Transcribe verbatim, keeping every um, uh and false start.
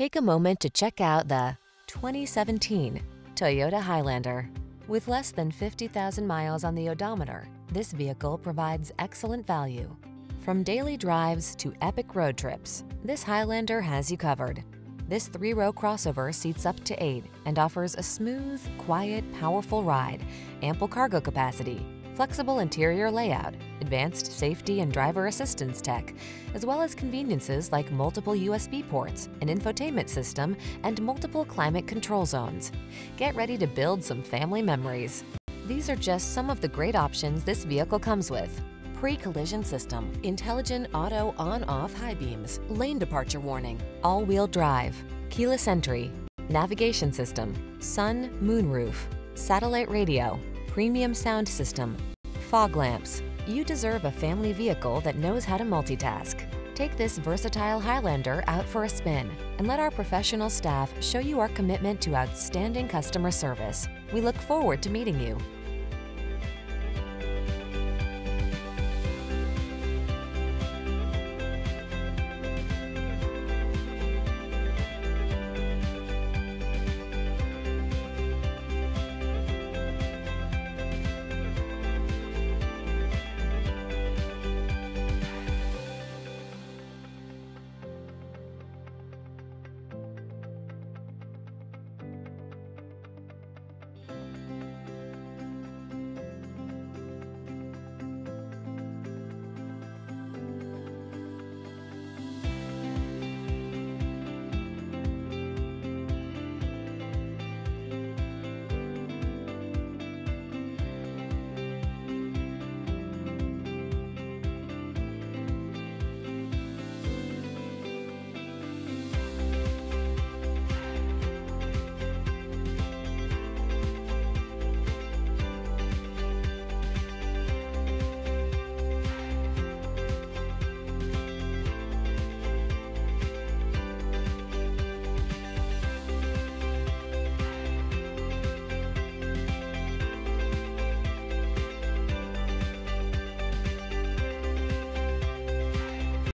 Take a moment to check out the twenty seventeen Toyota Highlander. With less than fifty thousand miles on the odometer, this vehicle provides excellent value. From daily drives to epic road trips, this Highlander has you covered. This three-row crossover seats up to eight and offers a smooth, quiet, powerful ride, ample cargo capacity, flexible interior layout, advanced safety and driver assistance tech, as well as conveniences like multiple U S B ports, an infotainment system, and multiple climate control zones. Get ready to build some family memories. These are just some of the great options this vehicle comes with: pre-collision system, intelligent auto on-off high beams, lane departure warning, all-wheel drive, keyless entry, navigation system, sun, moon roof, satellite radio, premium sound system, fog lamps. You deserve a family vehicle that knows how to multitask. Take this versatile Highlander out for a spin and let our professional staff show you our commitment to outstanding customer service. We look forward to meeting you.